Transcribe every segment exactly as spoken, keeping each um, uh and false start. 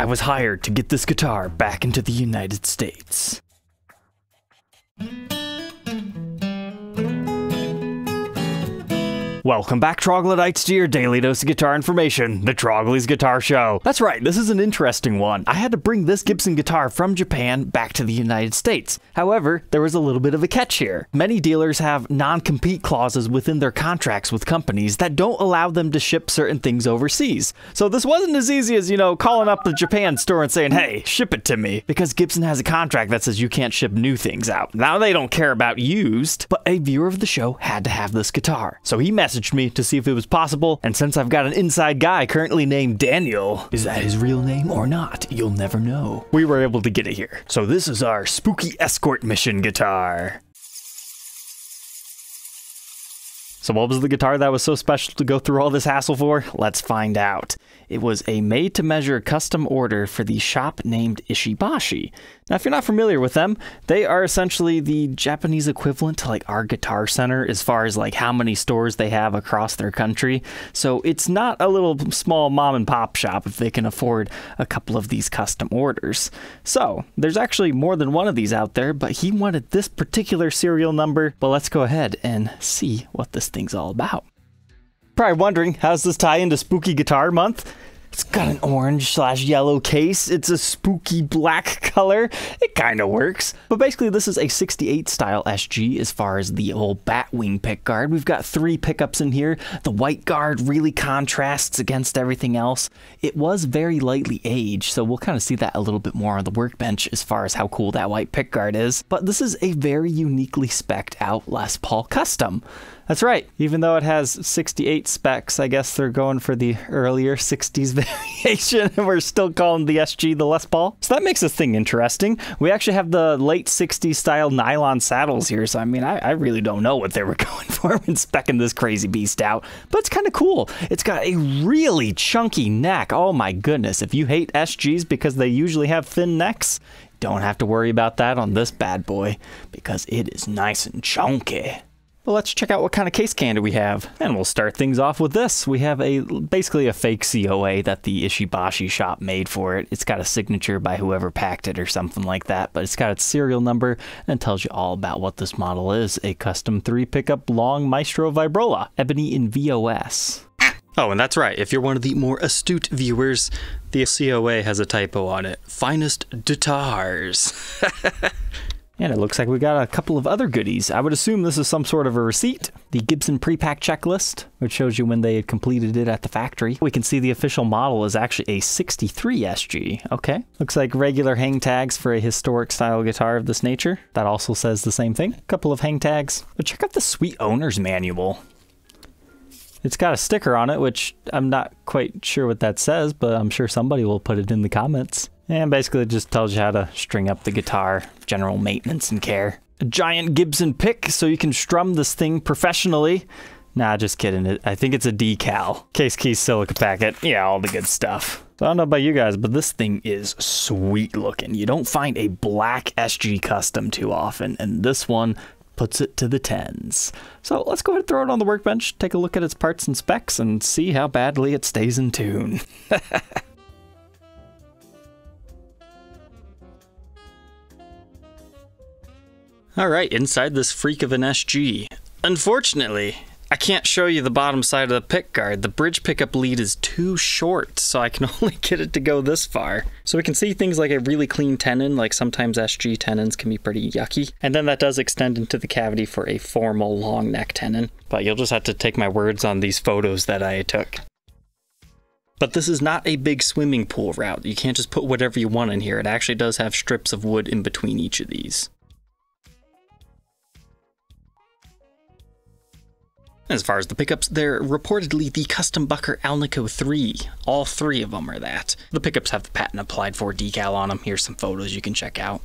I was hired to get this guitar back into the United States. Welcome back, troglodytes, to your daily dose of guitar information, the Trogly's Guitar Show. That's right, this is an interesting one. I had to bring this Gibson guitar from Japan back to the United States. However, there was a little bit of a catch here. Many dealers have non-compete clauses within their contracts with companies that don't allow them to ship certain things overseas. So this wasn't as easy as, you know, calling up the Japan store and saying, hey, ship it to me, because Gibson has a contract that says you can't ship new things out. Now they don't care about used, but a viewer of the show had to have this guitar. So he messaged messaged me to see if it was possible, and since I've got an inside guy currently named Daniel, is that his real name or not? You'll never know. We were able to get it here. So this is our spooky escort mission guitar. So what was the guitar that was so special to go through all this hassle for? Let's find out. It was a made-to-measure custom order for the shop named Ishibashi. Now, if you're not familiar with them, they are essentially the Japanese equivalent to like our Guitar Center as far as like how many stores they have across their country. So it's not a little small mom and pop shop if they can afford a couple of these custom orders. So there's actually more than one of these out there, but he wanted this particular serial number. But let's go ahead and see what this thing's all about. Probably wondering, how's this tie into Spooky Guitar Month? It's got an orange slash yellow case. It's a spooky black color. It kind of works. But basically, this is a sixty-eight style S G as far as the old Batwing pick guard. We've got three pickups in here. The white guard really contrasts against everything else. It was very lightly aged, so we'll kind of see that a little bit more on the workbench as far as how cool that white pick guard is. But this is a very uniquely spec'd out Les Paul Custom. That's right. Even though it has sixty-eight specs, I guess they're going for the earlier sixties variation, and we're still calling the S G the Les Paul. So that makes this thing interesting. We actually have the late sixties style nylon saddles here, so I mean, I, I really don't know what they were going for when specking this crazy beast out, but it's kind of cool. It's got a really chunky neck. Oh my goodness. If you hate S Gs because they usually have thin necks, don't have to worry about that on this bad boy, because it is nice and chunky. Well, let's check out what kind of case candy we have. And we'll start things off with this. We have a basically a fake C O A that the Ishibashi shop made for it. It's got a signature by whoever packed it or something like that, but it's got its serial number and tells you all about what this model is. A custom three pickup long Maestro Vibrola, ebony in V O S. Oh, and that's right. If you're one of the more astute viewers, the C O A has a typo on it. Finest guitars. And it looks like we got a couple of other goodies. I would assume this is some sort of a receipt. The Gibson pre-pack checklist, which shows you when they had completed it at the factory. We can see the official model is actually a sixty-three S G. Okay. Looks like regular hang tags for a historic style guitar of this nature. That also says the same thing. A couple of hang tags. But check out the sweet owner's manual. It's got a sticker on it, which I'm not quite sure what that says, but I'm sure somebody will put it in the comments. And basically it just tells you how to string up the guitar, general maintenance and care. A giant Gibson pick so you can strum this thing professionally. Nah, just kidding. I think it's a decal. Case key silica packet. Yeah, all the good stuff. So I don't know about you guys, but this thing is sweet looking. You don't find a black S G Custom too often, and this one puts it to the tens. So let's go ahead and throw it on the workbench, take a look at its parts and specs, and see how badly it stays in tune. Alright, inside this freak of an S G. Unfortunately, I can't show you the bottom side of the pick guard. The bridge pickup lead is too short, so I can only get it to go this far. So we can see things like a really clean tenon, like sometimes S G tenons can be pretty yucky. And then that does extend into the cavity for a formal long neck tenon. But you'll just have to take my words on these photos that I took. But this is not a big swimming pool route. You can't just put whatever you want in here. It actually does have strips of wood in between each of these. As far as the pickups, they're reportedly the Custom Bucker Alnico three. All three of them are that. The pickups have the patent applied for decal on them. Here's some photos you can check out.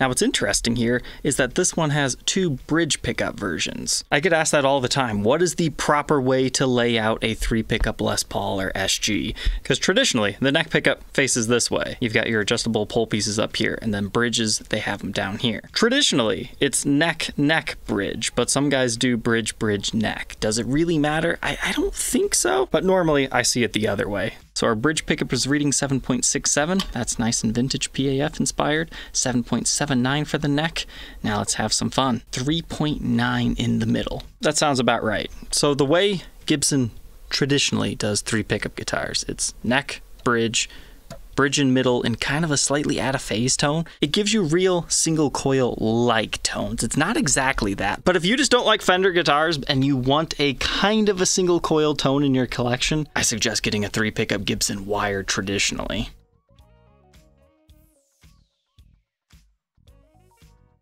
Now what's interesting here is that this one has two bridge pickup versions. I get asked that all the time. What is the proper way to lay out a three pickup Les Paul or S G? Because traditionally the neck pickup faces this way. You've got your adjustable pole pieces up here, and then bridges, they have them down here. Traditionally it's neck, neck, bridge, but some guys do bridge, bridge, neck. Does it really matter? I, I don't think so, but normally I see it the other way. So our bridge pickup is reading seven point six seven. That's nice and vintage P A F inspired. seven point seven nine for the neck. Now let's have some fun. three point nine in the middle. That sounds about right. So the way Gibson traditionally does three pickup guitars, it's neck, bridge, bridge in middle, and kind of a slightly out of phase tone. It gives you real single coil like tones. It's not exactly that, but if you just don't like Fender guitars and you want a kind of a single coil tone in your collection, I suggest getting a three pickup Gibson wired traditionally.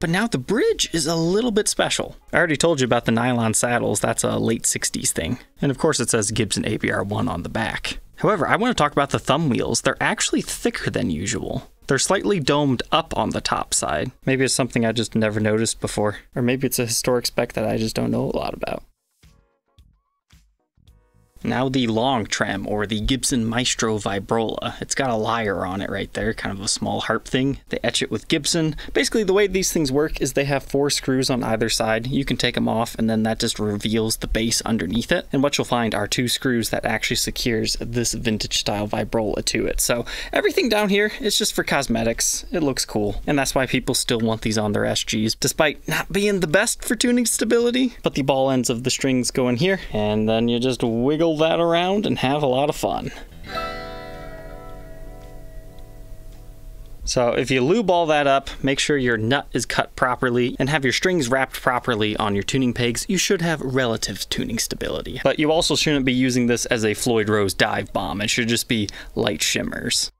But now the bridge is a little bit special. I already told you about the nylon saddles. That's a late sixties thing. And of course it says Gibson A B R one on the back. However, I want to talk about the thumb wheels. They're actually thicker than usual. They're slightly domed up on the top side. Maybe it's something I just never noticed before, or maybe it's a historic spec that I just don't know a lot about. Now the long trem, or the Gibson Maestro Vibrola. It's got a lyre on it right there, kind of a small harp thing. They etch it with Gibson. Basically the way these things work is they have four screws on either side. You can take them off and then that just reveals the base underneath it. And what you'll find are two screws that actually secures this vintage style Vibrola to it. So everything down here is just for cosmetics. It looks cool. And that's why people still want these on their S Gs, despite not being the best for tuning stability. But the ball ends of the strings go in here, and then you just wiggle that around and have a lot of fun. So if you lube all that up, make sure your nut is cut properly and have your strings wrapped properly on your tuning pegs, you should have relative tuning stability. But you also shouldn't be using this as a Floyd Rose dive bomb. It should just be light shimmers.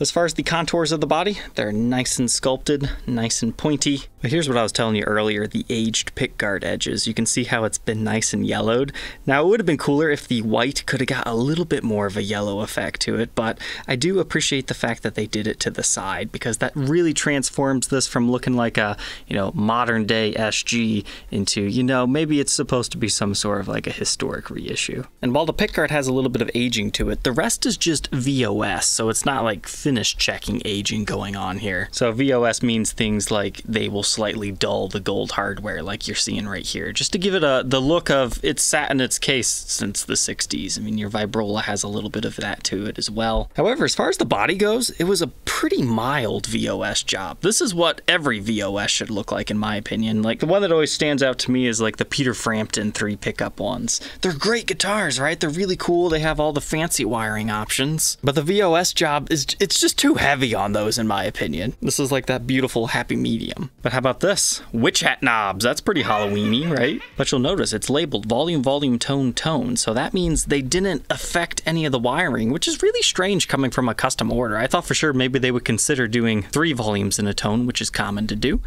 As far as the contours of the body, they're nice and sculpted, nice and pointy. But here's what I was telling you earlier, the aged pickguard edges. You can see how it's been nice and yellowed. Now, it would have been cooler if the white could have got a little bit more of a yellow effect to it, but I do appreciate the fact that they did it to the side, because that really transforms this from looking like a, you know, modern day S G into, you know, maybe it's supposed to be some sort of like a historic reissue. And while the pickguard has a little bit of aging to it, the rest is just V O S, so it's not like thin checking aging going on here. So V O S means things like they will slightly dull the gold hardware like you're seeing right here, just to give it a the look of it's sat in its case since the sixties. I mean, your Vibrola has a little bit of that to it as well. However, as far as the body goes, it was a pretty mild V O S job. This is what every V O S should look like, in my opinion. Like, the one that always stands out to me is like the Peter Frampton three pickup ones. They're great guitars, right? They're really cool. They have all the fancy wiring options, but the V O S job is it's just too heavy on those, in my opinion. This is like that beautiful happy medium. But how about this? Witch hat knobs. That's pretty Halloween-y, right? But you'll notice it's labeled volume, volume, tone, tone. So that means they didn't affect any of the wiring, which is really strange coming from a custom order. I thought for sure maybe they would consider doing three volumes in a tone, which is common to do.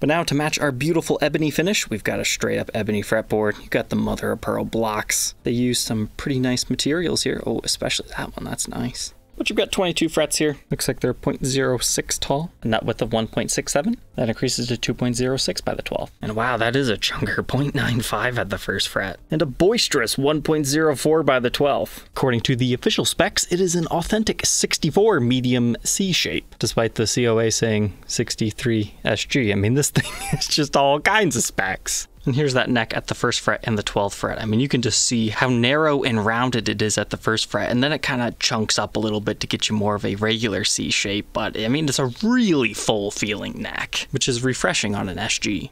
But now to match our beautiful ebony finish, we've got a straight up ebony fretboard. You've got the mother of pearl blocks. They use some pretty nice materials here. Oh, especially that one, that's nice. But you've got twenty-two frets here. Looks like they're zero point zero six tall, a nut width of one point six seven. That increases to two point zero six by the twelfth. And wow, that is a chunker, zero point nine five at the first fret. And a boisterous one point zero four by the twelfth. According to the official specs, it is an authentic sixty-four medium C shape, despite the C O A saying sixty-three S G. I mean, this thing is just all kinds of specs. And here's that neck at the first fret and the twelfth fret. I mean, you can just see how narrow and rounded it is at the first fret, and then it kind of chunks up a little bit to get you more of a regular C shape, but I mean, it's a really full feeling neck, which is refreshing on an S G.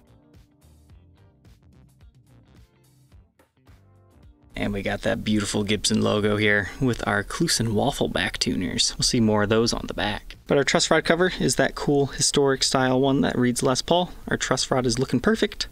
And we got that beautiful Gibson logo here with our Kluson waffleback tuners. We'll see more of those on the back. But our truss rod cover is that cool historic style one that reads Les Paul. Our truss rod is looking perfect.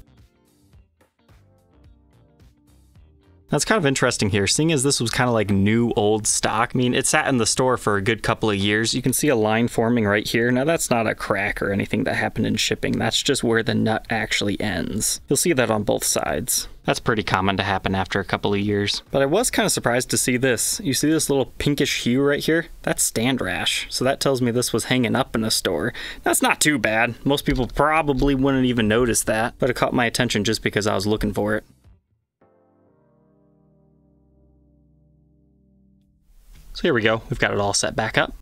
That's kind of interesting here, seeing as this was kind of like new old stock. I mean, it sat in the store for a good couple of years. You can see a line forming right here. Now that's not a crack or anything that happened in shipping. That's just where the nut actually ends. You'll see that on both sides. That's pretty common to happen after a couple of years. But I was kind of surprised to see this. You see this little pinkish hue right here? That's stand rash. So that tells me this was hanging up in a store. That's not too bad. Most people probably wouldn't even notice that, but it caught my attention just because I was looking for it. So here we go, we've got it all set back up.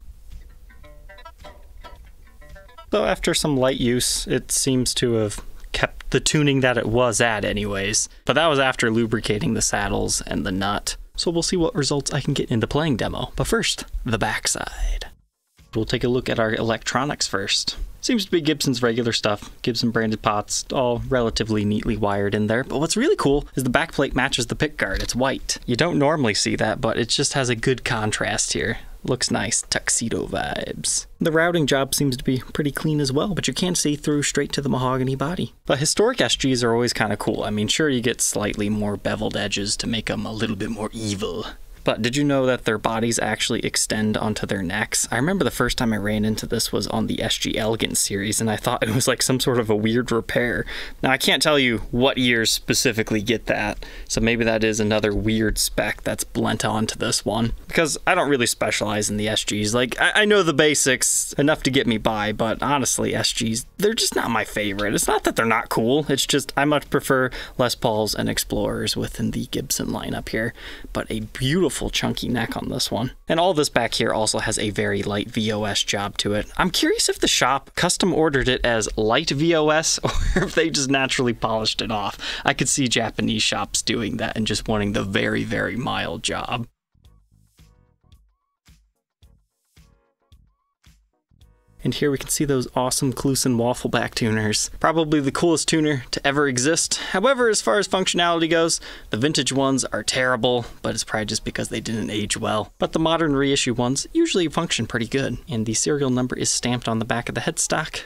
Though after some light use, it seems to have kept the tuning that it was at anyways, but that was after lubricating the saddles and the nut. So we'll see what results I can get in the playing demo, but first, the backside. We'll take a look at our electronics first. Seems to be Gibson's regular stuff, Gibson branded pots, all relatively neatly wired in there. But what's really cool is the backplate matches the pickguard, it's white. You don't normally see that, but it just has a good contrast here. Looks nice, tuxedo vibes. The routing job seems to be pretty clean as well, but you can see through straight to the mahogany body. But historic S Gs are always kind of cool. I mean, sure, you get slightly more beveled edges to make them a little bit more evil. But did you know that their bodies actually extend onto their necks? I remember the first time I ran into this was on the S G Elegant series, and I thought it was like some sort of a weird repair. Now, I can't tell you what years specifically get that, so maybe that is another weird spec that's blent onto this one. Because I don't really specialize in the S Gs. Like, I, I know the basics enough to get me by, but honestly, S Gs, they're just not my favorite. It's not that they're not cool, it's just I much prefer Les Pauls and Explorers within the Gibson lineup here, but a beautiful chunky neck on this one. And all this back here also has a very light V O S job to it. I'm curious if the shop custom ordered it as light V O S or if they just naturally polished it off. I could see Japanese shops doing that and just wanting the very, very mild job. And here we can see those awesome Kluson waffle back tuners. Probably the coolest tuner to ever exist. However, as far as functionality goes, the vintage ones are terrible, but it's probably just because they didn't age well. But the modern reissue ones usually function pretty good. And the serial number is stamped on the back of the headstock.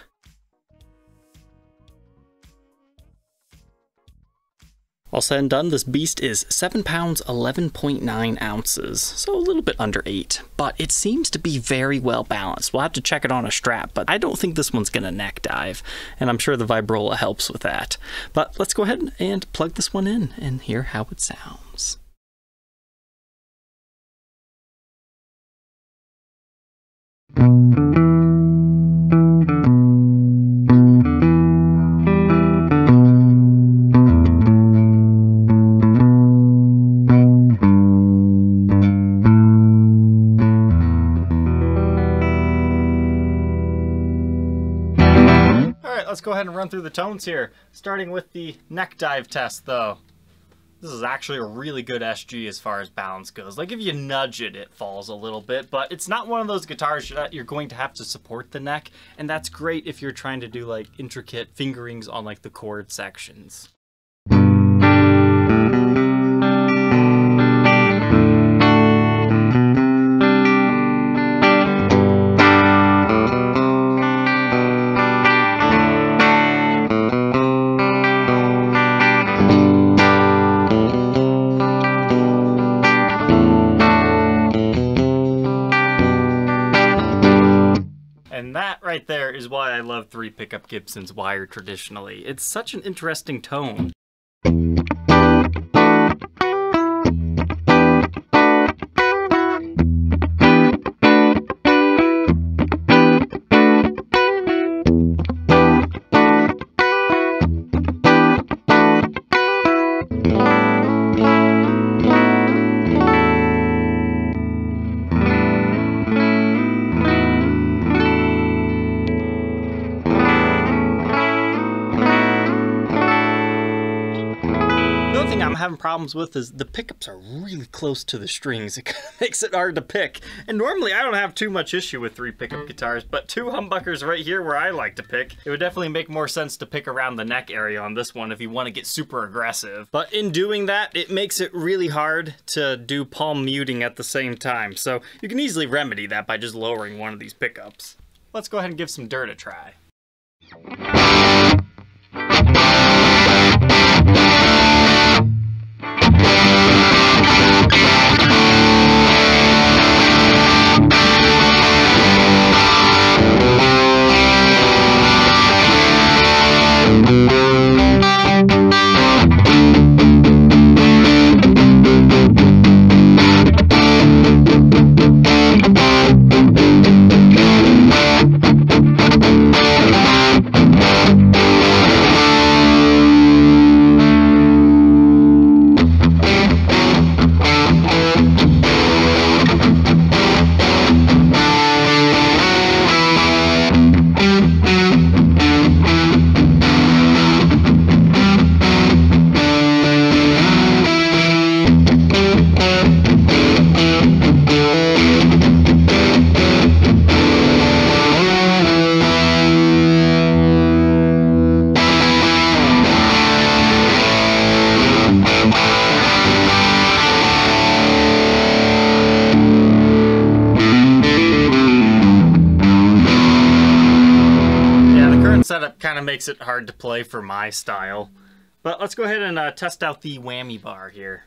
All said and done, this beast is seven pounds, eleven point nine ounces, so a little bit under eight, but it seems to be very well balanced. We'll have to check it on a strap, but I don't think this one's gonna neck dive, and I'm sure the Vibrola helps with that. But let's go ahead and plug this one in and hear how it sounds. Let's go ahead and run through the tones here, starting with the neck dive test though. This is actually a really good S G as far as balance goes. Like if you nudge it, it falls a little bit, but it's not one of those guitars that you're going to have to support the neck, and that's great if you're trying to do like intricate fingerings on like the chord sections. Right there is why I love three pickup Gibsons wired traditionally. It's such an interesting tone. Having problems with is the pickups are really close to the strings. It makes it hard to pick, and normally I don't have too much issue with three pickup guitars, but two humbuckers right here where I like to pick, it would definitely make more sense to pick around the neck area on this one if you want to get super aggressive. But in doing that, it makes it really hard to do palm muting at the same time, so you can easily remedy that by just lowering one of these pickups. Let's go ahead and give some dirt a try. Thank you. kind of makes it hard to play for my style. But let's go ahead and uh, test out the whammy bar here.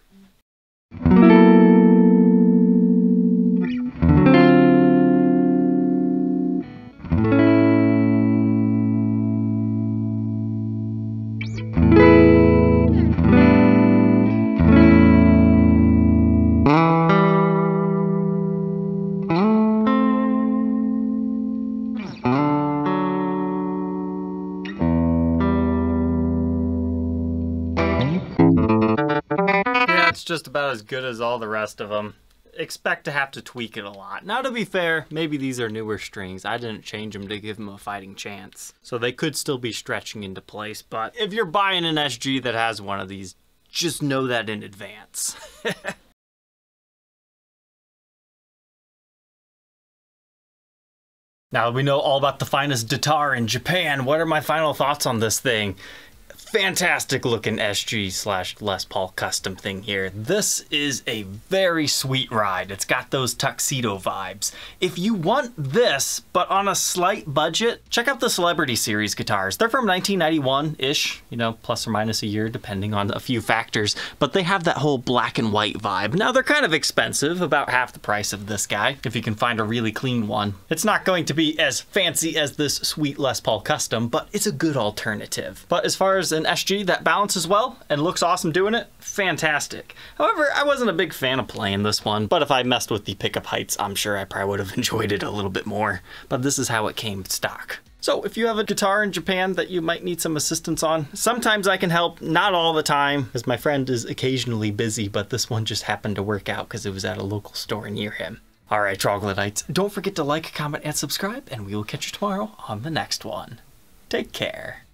Just about as good as all the rest of them. Expect to have to tweak it a lot. Now, to be fair, maybe these are newer strings. I didn't change them to give them a fighting chance, so they could still be stretching into place. But if you're buying an S G that has one of these, just know that in advance. Now that we know all about the finest guitar in Japan, what are my final thoughts on this thing? Fantastic looking S G slash Les Paul Custom thing here. This is a very sweet ride. It's got those tuxedo vibes. If you want this, but on a slight budget, check out the Celebrity Series guitars. They're from nineteen ninety-one-ish, you know, plus or minus a year, depending on a few factors, but they have that whole black and white vibe. Now, they're kind of expensive, about half the price of this guy, if you can find a really clean one. It's not going to be as fancy as this sweet Les Paul Custom, but it's a good alternative. But as far as an S G that balances well and looks awesome doing it, fantastic. However, I wasn't a big fan of playing this one, but if I messed with the pickup heights, I'm sure I probably would have enjoyed it a little bit more. But this is how it came stock. So if you have a guitar in Japan that you might need some assistance on, sometimes I can help, not all the time, as my friend is occasionally busy, but this one just happened to work out because it was at a local store near him. All right, Troglodytes, don't forget to like, comment, and subscribe, and we will catch you tomorrow on the next one. Take care.